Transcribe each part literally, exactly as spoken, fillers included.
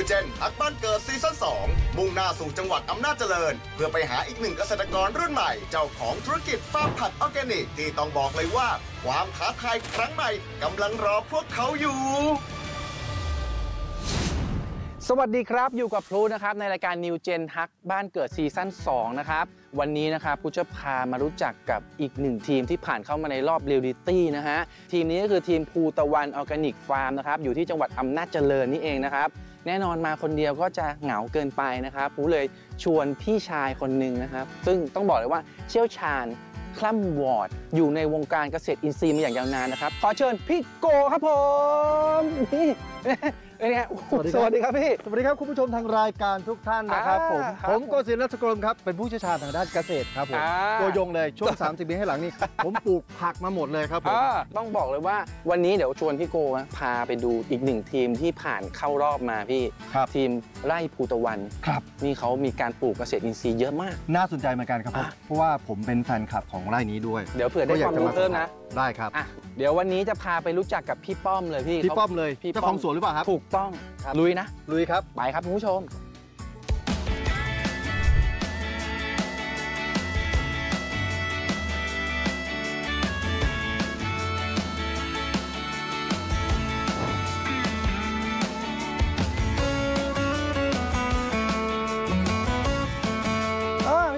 นิวเจนพักบ้านเกิดซีซั่นสองมุ่งหน้าสู่จังหวัดอำนาจเจริญเพื่อไปหาอีกหนึ่งเกษตรกรรุ่นใหม่เจ้าของธุรกิจฟาร์มผักออร์แกนิกที่ต้องบอกเลยว่าความท้าทายครั้งใหม่กำลังรอพวกเขาอยู่สวัสดีครับอยู่กับพลูนะครับในรายการ New Gen ฮักบ้านเกิดซีซั่นสองนะครับวันนี้นะครับพลูจะพามารู้จักกับอีกหนึ่งทีมที่ผ่านเข้ามาในรอบเรียลลิตี้นะฮะทีมนี้ก็คือทีมภูตะวันออร์แกนิกฟาร์มนะครับอยู่ที่จังหวัดอำนาจเจริญนี่เองนะครับแน่นอนมาคนเดียวก็จะเหงาเกินไปนะครับพลูเลยชวนพี่ชายคนหนึ่งนะครับซึ่งต้องบอกเลยว่าเชี่ยวชาญคล่ำวอดอยู่ในวงการเกษตรอินทรีย์มาอย่างยาวนานนะครับขอเชิญพี่โกครับผมนี่เนี่ยสวัสดีครับพี่สวัสดีครับคุณผู้ชมทางรายการทุกท่านนะครับผมผมโกศินทร์ รัชกรมครับเป็นผู้เชี่ยวชาญทางด้านเกษตรครับผมตัวยงเลยช่วงสามสิบปีให้หลังนี่ผมปลูกผักมาหมดเลยครับผมต้องบอกเลยว่าวันนี้เดี๋ยวชวนพี่โกพาไปดูอีกหนึ่งทีมที่ผ่านเข้ารอบมาพี่ทีมไร่ภูตะวันครับนี่เขามีการปลูกเกษตรอินทรีย์เยอะมากน่าสนใจเหมือนกันครับเพราะว่าผมเป็นแฟนคลับของไร่นี้ด้วยเดี๋ยวเผื่อได้ความรู้เพิ่มนะได้ครับเดี๋ยววันนี้จะพาไปรู้จักกับพี่ป้อมเลยพี่พี่ป้อมเลยเจ้าของสวนหรือเปล่าครับถูกต้องลุยนะลุยครับไปครับคุณผู้ชม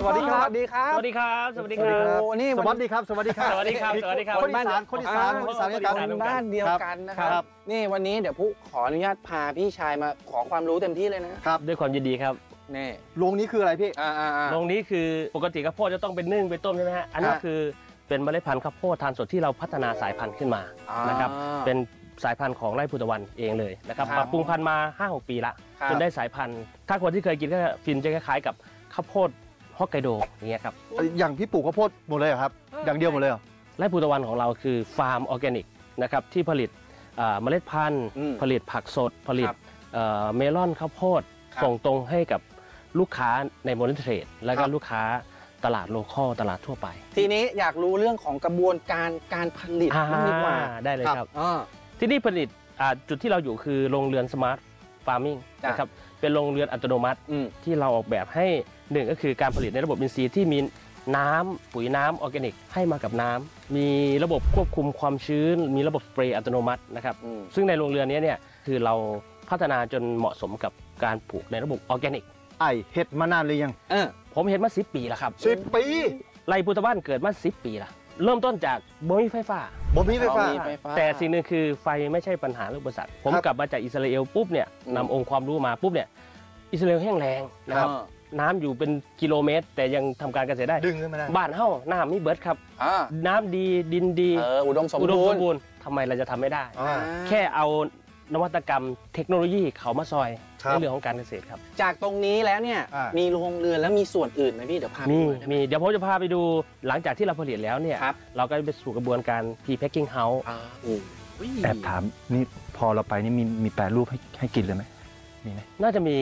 สวัสดีครับสวัสดีครับสวัสดีครับสวัสดีครับโอ้นี่สวัสดีครับสวัสดีครับสวัสดีครับสวัสดีครับคนอีสานคนอีสานคนอีสานบ้านเดียวกันนะครับนี่วันนี้เดี๋ยวผู้ขออนุญาตพาพี่ชายมาขอความรู้เต็มที่เลยนะครับด้วยความยินดีครับนี่โรงนี้คืออะไรพี่โรงนี้คือปกติข้าวโพดจะต้องเป็นนึ่งเป็นต้มใช่ไหมฮะอันนี้คือเป็นเมล็ดพันธุ์ข้าวโพดทานสดที่เราพัฒนาสายพันธุ์ขึ้นมานะครับเป็นสายพันธุ์ของไร่ภูตะวันเองเลยนะครับปรับปรุงพันธุ์มา ห้าหก ปีละจนได้สายพันธุ์ถ้าคนที่เคยกินก็ฟินจะคล้ายๆกับข้าวโพดฮอกไกโดอย่างเงี้ยครับอย่างพี่ปลูกข้าวโพดหมดเลยครับอย่างเดียวหมดเลยไร่ภูตะวันของเราคือฟาร์มออร์แกนิกนะครับที่ผลิตเมล็ดพันธุ์ผลิตผักสดผลิตเมลอนข้าวโพดส่งตรงให้กับลูกค้าในมอลล์เทรดแล้วก็ลูกค้าตลาดโลคอลตลาดทั่วไปทีนี้อยากรู้เรื่องของกระบวนการการผลิตมากดีกว่าได้เลยครับที่นี่ผลิตจุดที่เราอยู่คือโรงเรือนสมาร์ทฟาร์มิ่งนะครับเป็นโรงเรือนอัตโนมัติที่เราออกแบบให้หนึ่งก็คือการผลิตในระบบอินทรีย์ที่มีน้ำปุ๋ยน้ำออร์แกนิกให้มากับน้ำมีระบบควบคุมความชื้นมีระบบสเปรย์อัตโนมัตินะครับซึ่งในโรงเรือนนี้เนี่ยคือเราพัฒนาจนเหมาะสมกับการปลูกในระบบออร์แกนิกไอเห็ดมานานหรือยังเออผมเห็ดมาสิบปีแล้วครับสิบปีไร่ภูตะวันเกิดมาสิบปีละเริ่มต้นจากบ่มีไฟฟ้าบ่มีไฟฟ้าแต่สิ่งหนึ่งคือไฟไม่ใช่ปัญหาหรืออุปสรรคผมกลับมาจากอิสราเอลปุ๊บเนี่ยนำองค์ความรู้มาปุ๊บเนี่ยอิสราเอลแห้งแล้งนะครับน้ำอยู่เป็นกิโลเมตรแต่ยังทำการเกษตรได้ดึงขึ้นมาได้บ้านเฮ้าน้ำมีเบิร์ดครับน้ำดีดินดีอุดมสมบูรณ์ทำไมเราจะทำไม่ได้แค่เอานวัตกรรมเทคโนโลยีเขามาซอยในเรื่องของการเกษตรครับจากตรงนี้แล้วเนี่ยมีโรงเรือนแล้วมีส่วนอื่นไหมพี่เดี๋ยวพาไปดูมีเดี๋ยวผมจะพาไปดูหลังจากที่เราผลิตแล้วเนี่ยเราก็ไปสู่กระบวนการ pre-packing house แอบถามนี่พอเราไปนี่มีมีแปรรูปให้ให้กินเลยไหมน่าจะมี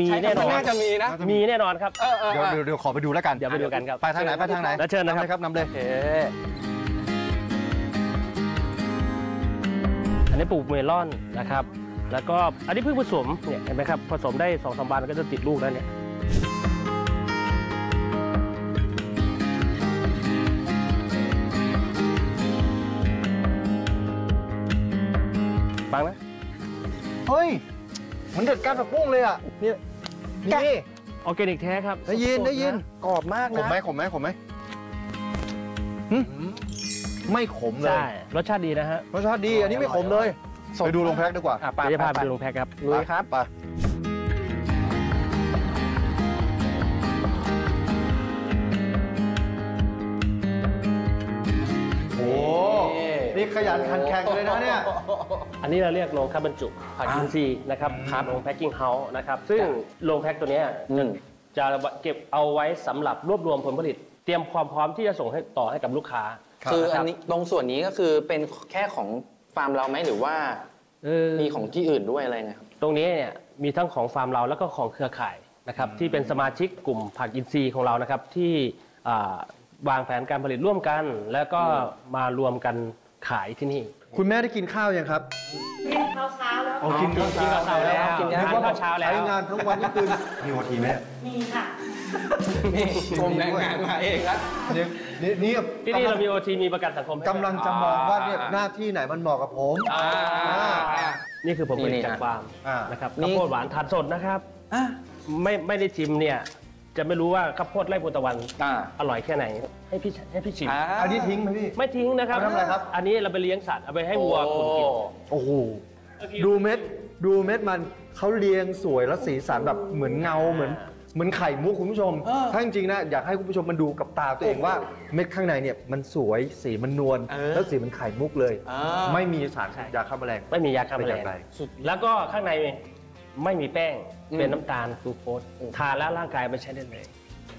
มีแน่นอนน่าจะมีนะมีแน่นอนครับเดี๋ยวเดี๋ยวขอไปดูแล้วกันเดี๋ยวไปดูกันครับไปทางไหนไปทางไหนแล้วเชิญนะครับนำเลยอันนี้ปลูกเมลอนนะครับแล้วก็อันนี้เพิ่งผสมเนี่ยเห็นไหมครับผสมได้สองสามวันก็จะติดลูกแล้วเนี่ยฟังนะเฮ้ยมันเด็ดก้านผักบุ้งเลยอ่ะนี่นี่ออร์แกนิกแท้ครับได้ยินได้ยินกรอบมากนะขมไหมขมไหมขมไหมไม่ขมเลยรสชาติดีนะฮะรสชาติดีอันนี้ไม่ขมเลยไปดูโรงแพ็คดีกว่าไปจะพาไปดูโรงแพ็คครับลุยครับไปโอ้นี่ขยันขันแข็งเลยนะเนี่ยอันนี้เราเรียกโรงคัดบรรจุผักอินทรีย์นะครับโรงแพ็คกิ้งเฮาส์นะครับซึ่งโรงแพ็คตัวนี้จะเก็บเอาไว้สำหรับรวบรวมผลผลิตเตรียมความพร้อมที่จะส่งให้ต่อให้กับลูกค้าคืออันนี้ตรงส่วนนี้ก็คือเป็นแค่ของฟาร์มเราไหมหรือว่ามีของที่อื่นด้วยอะไรนะครับตรงนี้เนี่ยมีทั้งของฟาร์มเราแล้วก็ของเครือข่ายนะครับที่เป็นสมาชิกกลุ่มผักอินทรีย์ของเรานะครับที่วางแผนการผลิตร่วมกันแล้วก็มารวมกันขายที่นี่คุณแม่ได้กินข้าวยังครับ ข้าวเช้าแล้วอ๋อกินข้าวเช้าแล้วกินข้าวเช้าแล้วใช้งานทั้งวันทั้งคืนมีโอทีไหมมีค่ะนี่ชมแรงงานมาเองนะนี่นี่ที่นี่เรามีโอทีมีประกันสังคมกำลังจะมองว่าเนี่ยหน้าที่ไหนมันเหมาะกับผมนี่คือผมเป็นจากฟาร์มนะครับข้าวโพดหวานทานสดนะครับไม่ไม่ได้ชิมเนี่ยจะไม่รู้ว่าข้าวโพดไร่บัวตะวันอร่อยแค่ไหนให้พี่ให้พี่ชิมอันนี้ทิ้งไหมพี่ไม่ทิ้งนะครับทำอะไรครับอันนี้เราไปเลี้ยงสัตว์เอาไปให้วัวคุณกินโอ้โหดูเม็ดดูเม็ดมันเขาเรียงสวยและสีสันแบบเหมือนเงาเหมือนเหมือนไข่มุกคุณผู้ชมถ้าจริงๆนะอยากให้คุณผู้ชมมันดูกับตาตัวเองว่าเม็ดข้างในเนี่ยมันสวยสีมันนวลแล้วสีมันไข่มุกเลยไม่มีสารยาฆ่าแมลงไม่มียาฆ่าแมลงแล้วก็ข้างในไม่มีแป้งเป็นน้ำตาลกลูโคสทานแล้วร่างกายมันใช้ได้เลย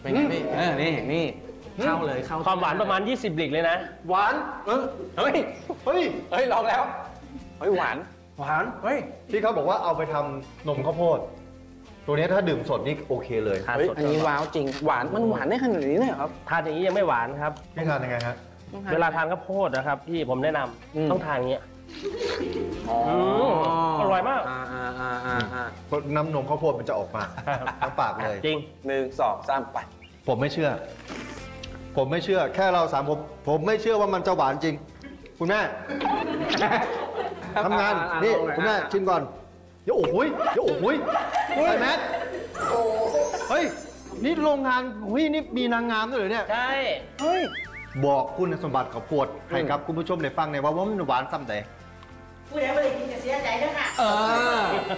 เป็นไงพี่นี่นี่เข้าเลยเข้าความหวานประมาณยี่สิบลิกเลยนะหวานเฮ้ยเฮ้ยเฮ้ยลองแล้วเฮ้ยหวานหวานเฮ้ยที่เขาบอกว่าเอาไปทำนมข้าวโพดตัวนี้ถ้าดื่มสดนี่โอเคเลยอันนี้ว้าวจริงหวานมันหวานได้ขนาดนี้เลยครับทานอย่างนี้ยังไม่หวานครับต้องทานยังไงครับเวลาทานข้าวโพดนะครับพี่ผมแนะนำต้องทานอย่างนี้อร่อยมากน้ำนมข้าวโพดมันจะออกมาทั้งปากเลยจริงหนึ่งสองสามไปผมไม่เชื่อผมไม่เชื่อแค่เราสามผมผมไม่เชื่อว่ามันจะหวานจริงคุณแม่ทำงานนี่คุณแม่ชิมก่อนเดี๋ยวโอ้ยเดี๋ยวโอ้ยไอ้แมทเฮ้ยนี่โรงงานหุ้ยนี่มีนางงามด้วยเหรอเนี่ยใช่เฮ้ยบอกคุณสมบัติของขวดให้ครับคุณผู้ชมได้ฟังหน่อยว่าว่ามันหวานซ้ำแต่ผู้ใดไม่ได้กินจะเสียใจด้วยค่ะ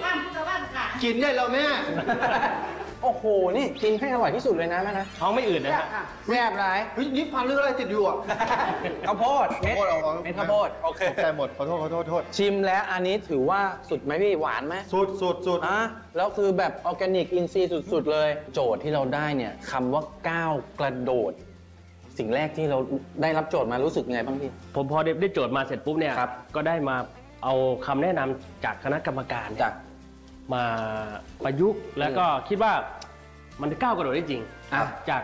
บ้านจะบ้านค่ะกินได้เราแม่โอ้โหนี่กินให้อร่อยที่สุดเลยนะแม่นะท้องไม่อืดนะครับแซ่บร้ายนี่ฟันเลือดอะไรติดอยู่อ่ะข้าวโพดเม็ดข้าวโพดโอเคใจหมดขอโทษขอโทษโทษชิมแล้วอันนี้ถือว่าสุดไหมพี่หวานไหมสุดสุดสุดอ่ะแล้วคือแบบออร์แกนิกอินทรีย์สุดๆเลยโจทย์ที่เราได้เนี่ยคำว่าก้าวกระโดดสิ่งแรกที่เราได้รับโจทย์มารู้สึกไงบ้างพี่ผมพอได้โจทย์มาเสร็จปุ๊บเนี่ยก็ได้มาเอาคำแนะนำจากคณะกรรมการมาประยุกต์แล้วก็คิดว่ามันก้าวกระโดดได้จริงจาก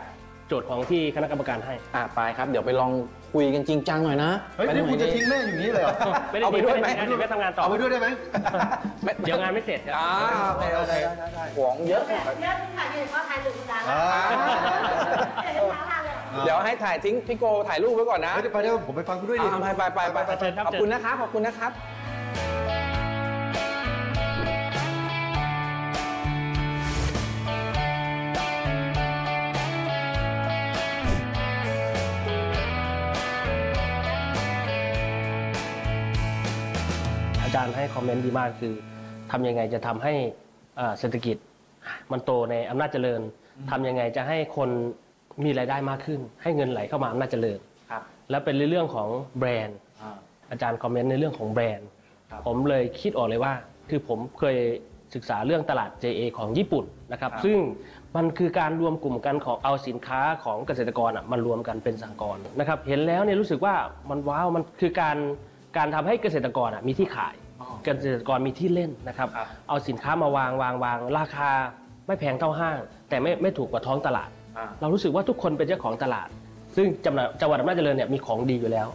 โจทย์ของที่คณะกรรมการให้อ่ะไปครับเดี๋ยวไปลองคุยกันจริงจังหน่อยนะเฮ้ยคุณจะทิ้งแม่อยู่นี่เลยเหรอเอาไปด้วยไหมเดี๋ยวแม่ทำงานต่อเอาไปด้วยได้ไหมเดี๋ยวงานไม่เสร็จอ่าโอเคโอเคของเยอะเยอะที่ถ่ายเยอะเพราะถ่ายถึงดังเดี๋ยวให้ถ่ายทิ้งพี่โกถ่ายรูปไว้ก่อนนะไปเดี๋ยวผมไปฟังคุณด้วยดิไปไปไปขอบคุณนะครับขอบคุณนะครับการให้คอมเมนต์ดีมากคือทำยังไงจะทำให้เศรษฐกิจมันโตในอำนาจเจริญทำยังไงจะให้คนมีรายได้มากขึ้นให้เงินไหลเข้ามาอำนาจเจริญแล้วเป็นเรื่องของแบรนด์อาจารย์คอมเมนต์ในเรื่องของแบรนด์ผมเลยคิดออกเลยว่าคือผมเคยศึกษาเรื่องตลาด เจ เอ ของญี่ปุ่นนะครับซึ่งมันคือการรวมกลุ่มกันของเอาสินค้าของเกษตรกรมารวมกันเป็นสหกรณ์นะครับเห็นแล้วเนี่ยรู้สึกว่ามันว้าวมันคือการการทำให้เกษตรกรมีที่ขายเกษตรกรมีที่เล่นนะครับเอาสินค้ามาวางวางวางราคาไม่แพงเท่าห้างแต่ไม่ไม่ถูกกว่าท้องตลาดเรารู้สึกว่าทุกคนเป็นเจ้าของตลาดซึ่งจังหวัดอำนาจเจริญเนี่ยมีของดีอยู่แล้ว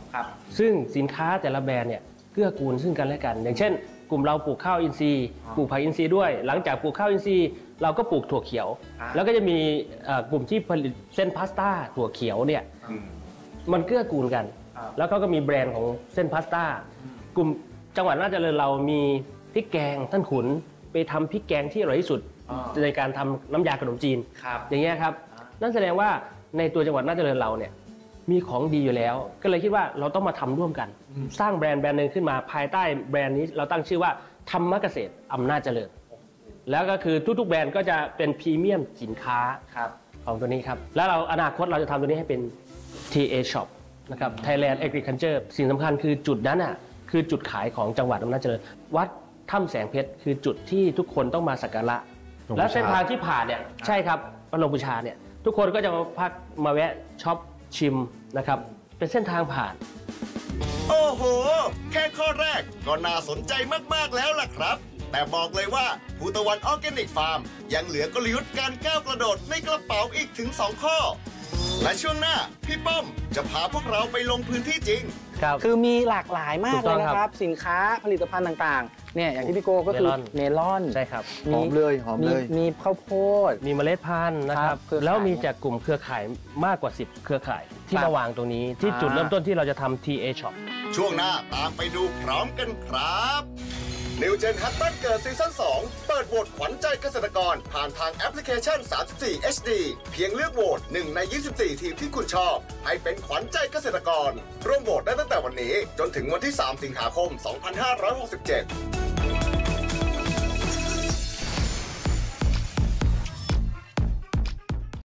ซึ่งสินค้าแต่ละแบรนด์เนี่ยเกื้อกูลซึ่งกันและกันอย่างเช่นกลุ่มเราปลูกข้าวอินทรีย์ปลูกผักอินทรีย์ด้วยหลังจากปลูกข้าวอินทรีย์เราก็ปลูกถั่วเขียวแล้วก็จะมีกลุ่มที่ผลิตเส้นพาสต้าถั่วเขียวเนี่ยมันเกื้อกูลกันแล้วก็มีแบรนด์ของเส้นพาสต้ากลุ่มจังหวัดน่าจะเลยเรามีพริกแกงท่านขุนไปทำพริกแกงที่อร่อยที่สุดในการทำน้ำยาขนมจีนอย่างเงี้ยครับนั่นแสดงว่าในตัวจังหวัดน่าจะเลยเราเนี่ยมีของดีอยู่แล้วก็เลยคิดว่าเราต้องมาทำร่วมกันสร้างแบรนด์แบรนด์หนึ่งขึ้นมาภายใต้แบรนด์นี้เราตั้งชื่อว่าธรรมเกษตรอำนาจเจริญแล้วก็คือทุกๆแบรนด์ก็จะเป็นพรีเมียมสินค้าของตัวนี้ครับแล้วเราอนาคตเราจะทำตัวนี้ให้เป็น ที เอ Shopนะครับ Thailand Agriculture สิ่งสำคัญคือจุดนั้นอ่ะคือจุดขายของจังหวัดอำนาจเจริญวัดถ้ำแสงเพชรคือจุดที่ทุกคนต้องมาสักการะและเส้นทางที่ผ่านเนี่ยใช่ครับพระลงบูชาเนี่ยทุกคนก็จะมาพักมาแวะช็อปชิมนะครับเป็นเส้นทางผ่านโอ้โหแค่ข้อแรกก็น่าสนใจมากๆแล้วล่ะครับแต่บอกเลยว่าภูตะวันออร์แกนิกฟาร์มยังเหลือกลยุทธ์การก้าวกระโดดในกระเป๋าอีกถึงสองข้อและช่วงหน้าพี่ป้อมจะพาพวกเราไปลงพื้นที่จริง คือมีหลากหลายมากเลยนะครับสินค้าผลิตภัณฑ์ต่างๆ เนี่ยอย่างที่พี่โกก็คือเมลอนใช่ครับหอมเลยหอมเลยมีข้าวโพดมีเมล็ดพันธุ์นะครับแล้วมีจากกลุ่มเครือข่ายมากกว่าสิบเครือข่ายที่มาวางตรงนี้ที่จุดเริ่มต้นที่เราจะทำ ที เอ Shop ช่วงหน้าตามไปดูพร้อมกันครับนิวเจนฮัตบ้านเกิดซีซั่นสองเปิดโหวตขวัญใจเกษตรกรผ่านทางแอปพลิเคชันสามสิบสี่ เอช ดี เพียงเลือกโหวตหนึ่งในยี่สิบสี่ทีมที่คุณชอบให้เป็นขวัญใจเกษตรกรร่วมโหวตได้ตั้งแต่วันนี้จนถึงวันที่สามสิงหาคมสองพันห้าร้อยหกสิบเจ็ด